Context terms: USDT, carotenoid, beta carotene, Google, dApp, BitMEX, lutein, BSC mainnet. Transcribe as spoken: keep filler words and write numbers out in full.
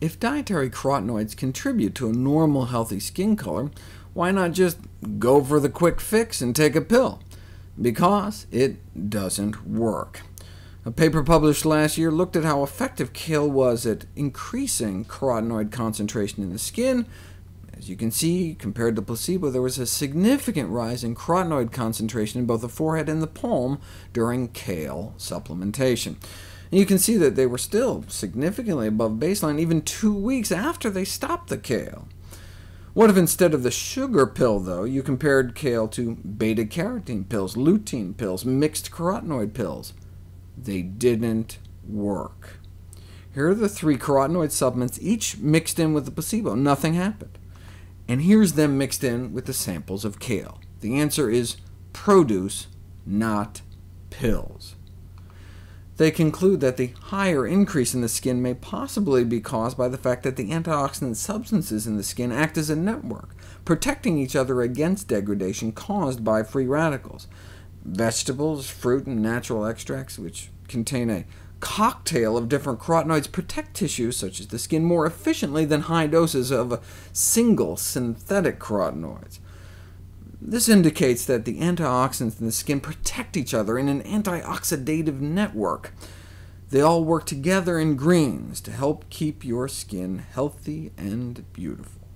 If dietary carotenoids contribute to a normal, healthy skin color, why not just go for the quick fix and take a pill? Because it doesn't work. A paper published last year looked at how effective kale was at increasing carotenoid concentration in the skin. As you can see, compared to placebo, there was a significant rise in carotenoid concentration in both the forehead and the palm during kale supplementation. And you can see that they were still significantly above baseline even two weeks after they stopped the kale. What if instead of the sugar pill, though, you compared kale to beta carotene pills, lutein pills, mixed carotenoid pills? They didn't work. Here are the three carotenoid supplements, each mixed in with the placebo. Nothing happened. And here's them mixed in with the samples of kale. The answer is produce, not pills. They conclude that the higher increase in the skin may possibly be caused by the fact that the antioxidant substances in the skin act as a network, protecting each other against degradation caused by free radicals. Vegetables, fruit, and natural extracts, which contain a cocktail of different carotenoids, protect tissues such as the skin more efficiently than high doses of a single synthetic carotenoids. This indicates that the antioxidants in the skin protect each other in an antioxidative network. They all work together in greens to help keep your skin healthy and beautiful.